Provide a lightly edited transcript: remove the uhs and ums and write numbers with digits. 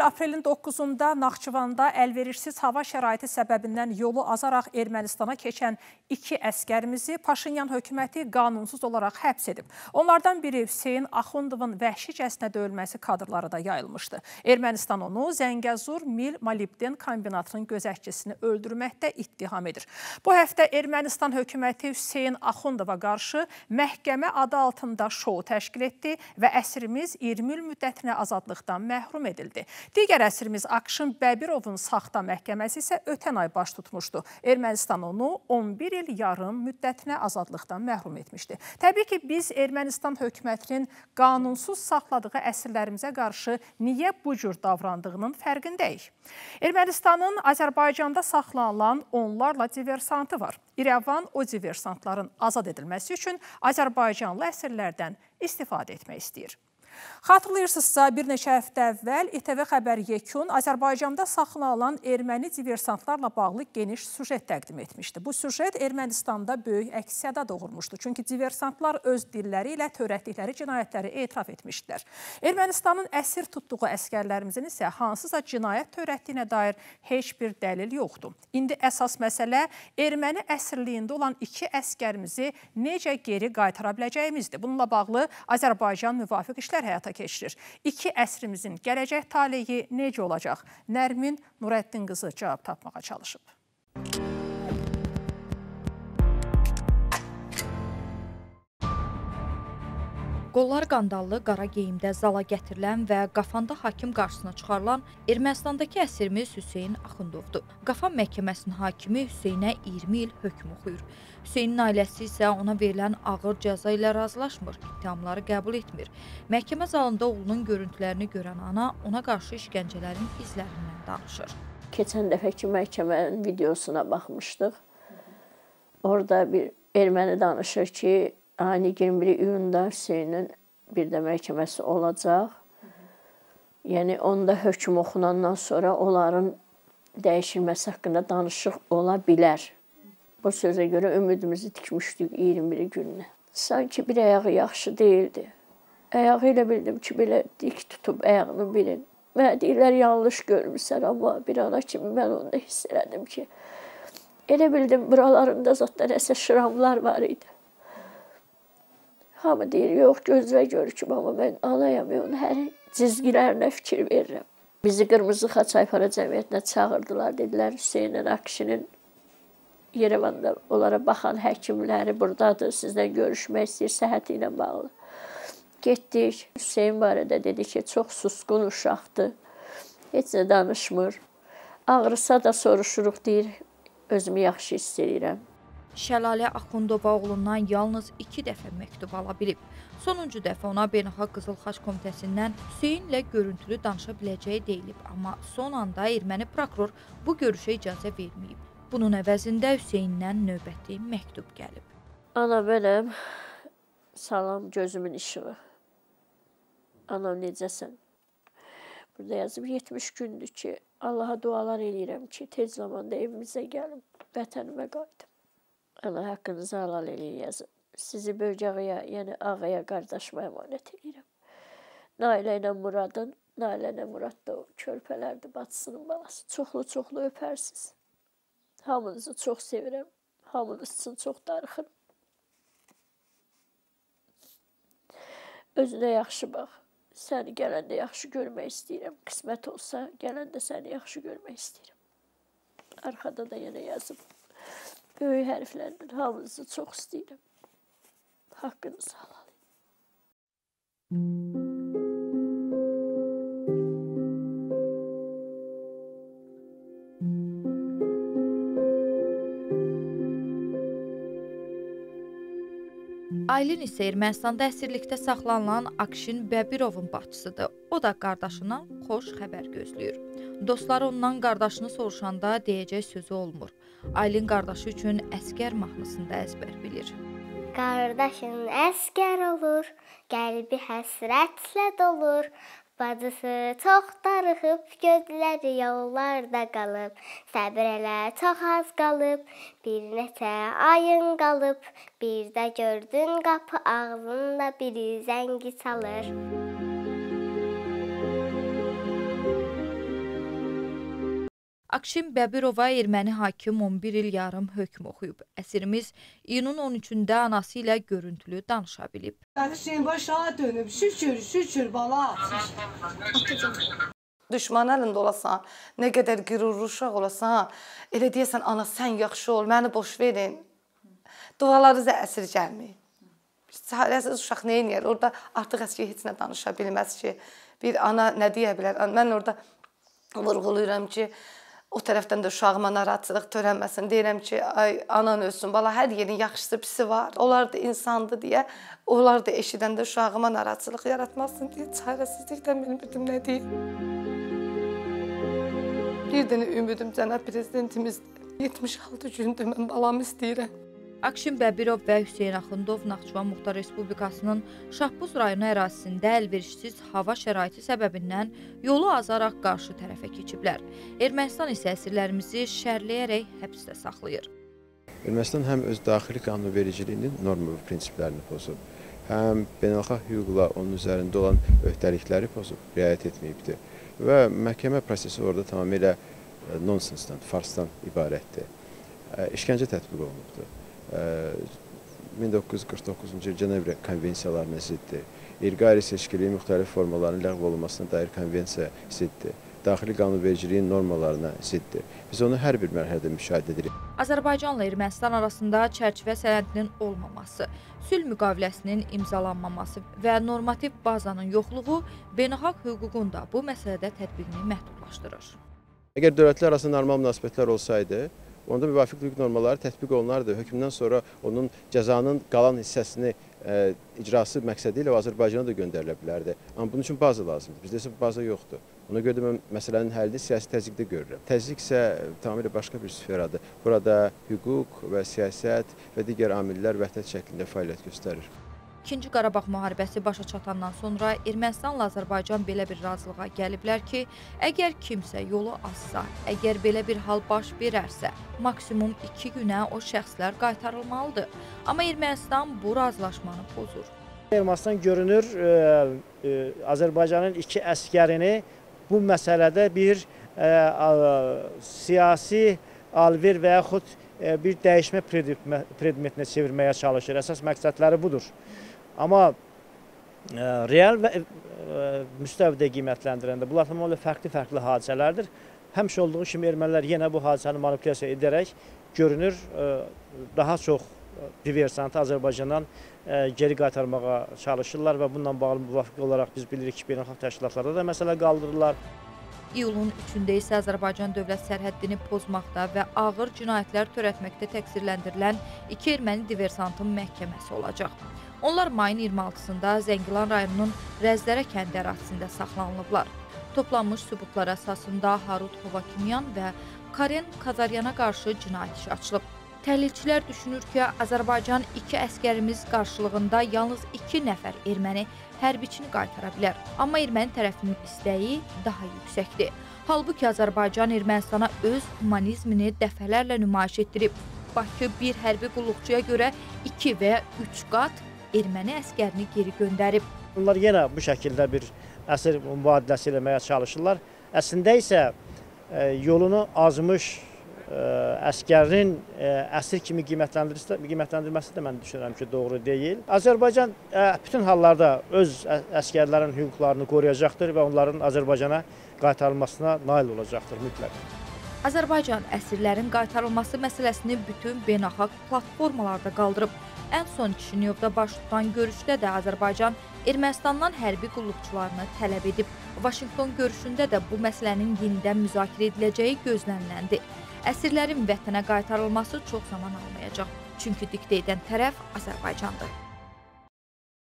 il aprelin 9-da Naxçıvanda əlverişsiz hava şəraiti səbəbindən yolu azaraq Ermənistana keçən iki əsgərimizi Paşinyan hökuməti qanunsuz olaraq həbs edib. Onlardan biri Hüseyn Axundovun vəhşicəsinə döyülməsi kadrları da yayılmışdı. Ermənistan onu Zəngəzur Mil-Molibden kombinatının gözətçisini öldürməkdə ittiham edir. Bu həftə Ermənistan hökuməti Hüseyn Axundova qarşı məhkəmə adı altında şou təşkil etdi və əsrimiz 20 il müddətinə azadlıqdan məhrum edildi. Digər əsrimiz Aqşin Bəbirovun saxta məhkəməsi isə ötən ay baş tutmuşdu. Ermənistan onu 11 il yarım müddətinə azadlıqdan məhrum etmişdi. Təbii ki, biz Ermənistan hökumətinin qanunsuz saxladığı əsirlərimizə qarşı niyə bu cür davrandığının fərqindəyik. Ermənistanın Azərbaycanda saxlanılan onlarla diversantı var. İrəvan o diversantların azad edilməsi üçün Azərbaycanlı əsirlərdən istifadə etmək istəyir. Xatırlayırsınızsa, bir neçə həftə əvvəl İTV Xəbər Yekun Azərbaycanda saxlanılan erməni diversantlarla bağlı geniş süjet təqdim etmişdi. Bu süjet Ermənistanda böyük əks-səda doğurmuşdu. Çünki diversantlar öz dilləri ilə törətdikləri cinayətləri etiraf etmişdilər. Ermənistanın əsir tutduğu əsgərlərimizin isə hansısa cinayət törətdiyinə dair heç bir dəlil yoxdur. İndi əsas məsələ erməni əsirliyində olan iki əsgərimizi necə geri qaytara biləcəyimizdir. Bununla bağlı Azərbaycan müvafiq işlər həyata keçirir. İki əsrimizin gələcək taleyi necə olacaq? Nermin Nureddin qızı cavab tapmağa çalışıb. Qollar qandallı, qara geyimdə zala gətirilən və Qafanda hakim qarşısına çıxarılan Ermənistandakı əsirimiz Hüseyn Axundovdur. Qafan məhkəməsinin hakimi Hüseynə 20 il hökm oxuyur. Hüseynin ailəsi isə ona verilən ağır cəza ilə razılaşmır, ittihamları qəbul etmir. Məhkəmə zalında oğlunun görüntülərini görən ana ona qarşı işgəncələrin izlərindən danışır. Keçən dəfəki məhkəmənin videosuna baxmışdıq. Orada bir erməni danışır ki, Ani 21 iyunda Hüseynin bir də məhkəməsi olacaq. Yəni, onda hökm oxunandan sonra onların dəyişilməsi haqqında danışıq ola bilər. Bu sözə görə ümidimizi tikmişdik 21 günlə. Sanki bir ayağı yaxşı deyildi. Ayağı ilə bildim ki, belə dik tutub ayağını bilin. Mədilər yanlış görmüşsən, amma bir ana kimi mən onda hiss elədim ki, elə bildim buralarında zaten nəsə şıramlar var idi. Hamı deyir, yox, gözlə görüküm, amma mən anayam, onun hər cizgilərinə fikir verirəm. Bizi Qırmızı Xaçay cəmiyyətinə çağırdılar, dedilər, Hüseynin Akşinin Yerevanda onlara baxan həkimləri buradadır, sizdən görüşmək istəyir, səhəti ilə bağlı. Getdik, Hüseyin barədə dedi ki, çox susqun uşaqdır, heç nə danışmır. Ağrısa da soruşuruq, deyir, özümü yaxşı hiss edirəm. Şəlalə Axundova oğlundan yalnız 2 dəfə məktub ala bilib. Sonuncu dəfə ona Beynalxalq Qızıl Xaç Komitəsindən Hüseynlə görüntülü danışa biləcəyi deyilib, amma son anda erməni prokuror bu görüşə icazə verməyib. Bunun əvəzində Hüseyndən növbəti məktub gəlib. Ana mənəm, salam gözümün işığı. Anam necəsən? Burada yazıb 70 gündür ki, Allaha dualar eləyirəm ki, tez zamanda evimizə gəlim, vətənimə qayıdım. Ana, haqqınızı halal eləyin yazın. Sizi bölgəyə, yəni ağaya qardaşıma əmanət edirəm. Nailə ilə Muradın, Nailə ilə Murad da o körpələrdir, bacısının balası. Çoxlu-çoxlu öpərsiz. Hamınızı çox sevirəm. Hamınız üçün çox darıxırım. Özünə yaxşı bax. Səni gələndə yaxşı görmək istəyirəm. Qismət olsa, gələndə səni yaxşı görmək istəyirəm. Arxada da yenə yazıb. Böyük hərflərdən hamınızı çox istəyirəm. Haqqınızı halal edin. Aylin isə Ermənistanda əsirlikdə saxlanılan Aqşin Bəbirovun bacısıdır. O da qardaşından xoş xəbər gözləyir. Dostları ondan qardaşını soruşanda deyəcək sözü olmur. Aylin qardaşı üçün əsgər mahnısında əzbər bilir. Qardaşın əsgər olur, qəlbi həsrətlə dolur. Bacısı çox darıxıb, gözləri yollarda qalıb. Səbr elə çox az qalıb, bir neçə ayın qalıb. Bir də gördün qapı ağzında biri zəngi çalır. Aqşin Bəbirova erməni hakim 11 il yarım hökm oxuyub. Əsirimiz iyunun 13-də anası ilə görüntülü danışa bilib. Aqşin başa dönüb, şükür, şükür bala. Düşman əlində olasan, nə qədər qürurlu uşaq olasan, elə deyəsən, ana sən yaxşı ol, məni boş verin. Dualarınıza əsir gəlməyin. Çarəsiz uşaq neyin yer? Orada artıq əski heç nə danışa bilməz ki, bir ana nə deyə bilər? Mən orada vurğuluyuram ki, o tərəfdən də uşağıma narahatçılıq törənməsin. Deyirəm ki, ay anan ölsün, bala hər yerin yaxşısı pisi var. Onlar da insandı deyə, onlar da eşidəndə uşağıma narahatçılıq yaratmasın deyə çarəsizlikdən bilmirdim nə deyim. Bir dənə ümidim cənab prezidentimizdir. 76 gündür mən balamı istəyirəm. Aqşin Bəbirov və Hüseyn Axundov Naxçıvan Muxtar Respublikasının Şahbuz rayonu ərazisində əlverişsiz hava şəraiti səbəbindən yolu azaraq qarşı tərəfə keçiblər. Ermənistan isə əsirlərimizi şərləyərək həbsdə saxlayır. Ermənistan həm öz daxili qanunvericiliyinin norma və prinsiplərini pozub, həm beynəlxalq hüquqla onun üzərində olan öhdəlikləri pozub, riayət etməyibdir və məhkəmə prosesi orada tamamilə nonsensdən, farsdan ibarətdir. İşgəncə tətbiq olunubdur. 1949-cu il Cenevrə konvensiyalarına ziddir. İrqari seçkiliyin müxtəlif formalarının ləğv olunmasına dair konvensiya ziddir. Daxili qanunvericiliyin normalarına ziddir. Biz onu hər bir mərhələdə müşahidə edirik. Azərbaycanla Ermənistan arasında çərçivə sənədinin olmaması, sülh müqaviləsinin imzalanmaması və normativ bazanın yoxluğu beynəlxalq hüququn da bu məsələdə tətbiqini məhdudlaşdırır. Əgər dövlətlər arasında normal münasibətlər olsaydı, onda müvafiqlik normalları tətbiq olunardı. Hökmdən sonra onun cəzanın qalan hissəsini icrası məqsədi ilə Azərbaycana da göndərilə bilərdi. Amma bunun üçün baza lazımdır. Bizdə isə baza yoxdur. Ona görə də mən məsələnin həllini siyasi təzyiqdə görürəm. Təzyiq isə tamamilə başqa bir sferadır. Burada hüquq və siyasət və digər amillər vəhdət şəklində fəaliyyət göstərir. İkinci Qarabağ müharibəsi başa çatandan sonra Ermənistanla Azərbaycan belə bir razılığa gəliblər ki, əgər kimsə yolu azsa, əgər belə bir hal baş verərsə, maksimum 2 günə o şəxslər qaytarılmalıdır. Amma Ermənistan bu razılaşmanı pozur. Ermənistan görünür, Azərbaycanın 2 əsgərini bu məsələdə bir siyasi alver və yaxud bir dəyişmə predmetinə çevirməyə çalışır. Əsas məqsədləri budur. Amma real və müstəvidə qiymətləndirəndə bunlar tamamilə fərqli hadisələrdir. Həmişə olduğu kimi ermənilər yenə bu hadisəni manipulyasiya edərək görünür, daha çox diversantı Azərbaycandan geri qaytarmağa çalışırlar və bununla bağlı müvafiq olaraq biz bilirik ki, beynəlxalq təşkilatlarda da məsələ qaldırırlar. İyulun 3-də isə Azərbaycan dövlət sərhəddini pozmaqda və ağır cinayətlər törətməkdə təqsirləndirilən 2 erməni diversantın məhkəməsi olacaq. Onlar mayın 26-sında Zəngilan rayonunun Rəzlərə kəndi ərazisində saxlanılıblar. Toplanmış sübutlar əsasında Harut Hova Kimyan və Karin Kazaryana qarşı cinayət işi açılıb. Təhlilçilər düşünür ki, Azərbaycan 2 əsgərimiz qarşılığında yalnız 2 nəfər erməni hərbiçini qaytara bilər. Amma erməni tərəfinin istəyi daha yüksəkdir. Halbuki Azərbaycan Ermənistana öz humanizmini dəfələrlə nümayiş etdirib. Bakı bir hərbi qulluqçuya görə 2 və 3 qat erməni əsgərini geri göndərib. Bunlar yenə bu şəkildə bir əsir mübadiləsi eləməyə çalışırlar. Əslində isə yolunu azmış əsgərin əsir kimi qiymətləndirməsi də mən düşünürəm ki, doğru deyil. Azərbaycan bütün hallarda öz əsgərlərin hüquqlarını qoruyacaqdır və onların Azərbaycana qaytarılmasına nail olacaqdır mütləq. Azərbaycan əsirlərin qaytarılması məsələsini bütün beynəlxalq platformalarda qaldırıb. Ən son Kişinyovda baş tutan görüşdə də Azərbaycan Ermənistandan hərbi qulluqçularını tələb edib. Vaşinqton görüşündə də bu məsələnin yenidən müzakirə ediləcəyi gözlənləndi. Əsirlərin vətənə qaytarılması çox zaman almayacaq. Çünki diktə edən tərəf Azərbaycandır.